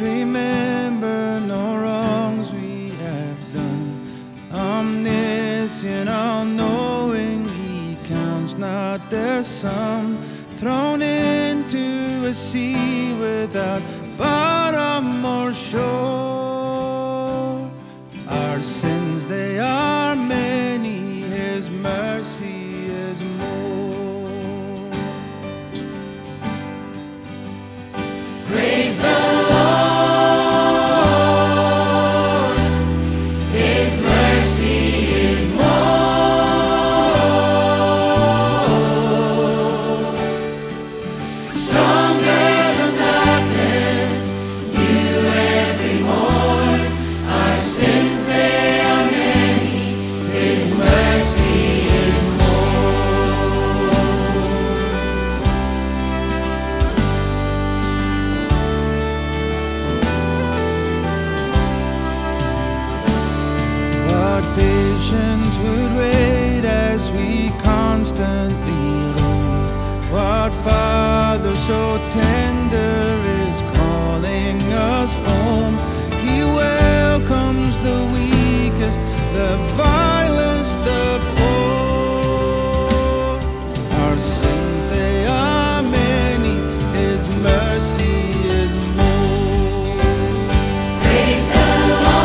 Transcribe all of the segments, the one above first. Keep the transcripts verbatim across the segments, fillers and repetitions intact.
Remember no wrongs we have done. Omniscient, all-knowing, He counts not their sum. Thrown into a sea without bottom or shore, our sins they are many, His mercy is more. Praise the would wait as we constantly learn. What Father so tender is calling us home. He welcomes the weakest, the vilest, the poor. Our sins they are many, His mercy is more. Praise the Lord.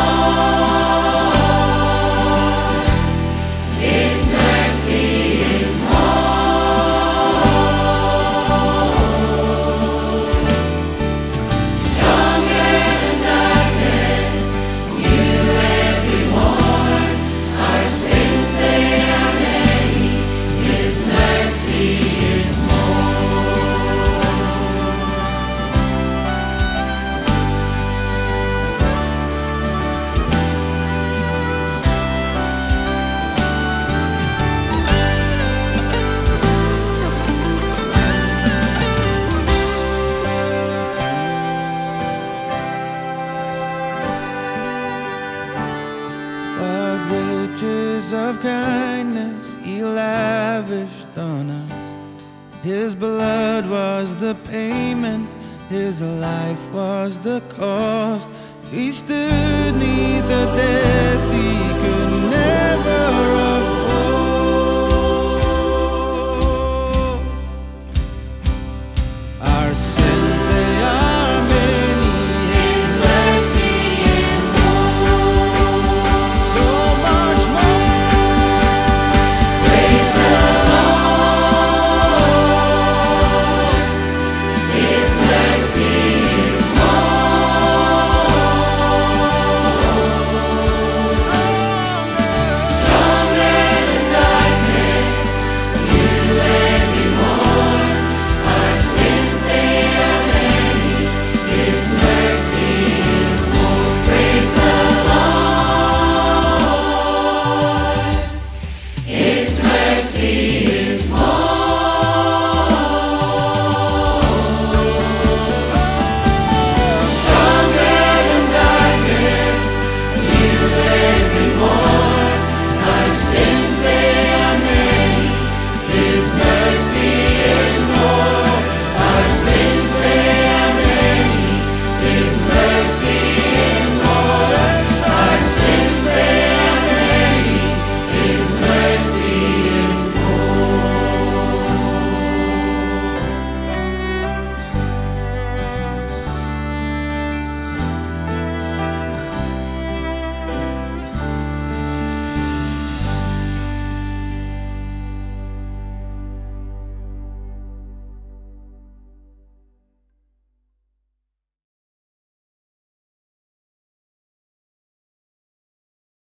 Of kindness He lavished on us. His blood was the payment, His life was the cost. He stood neath the death He could never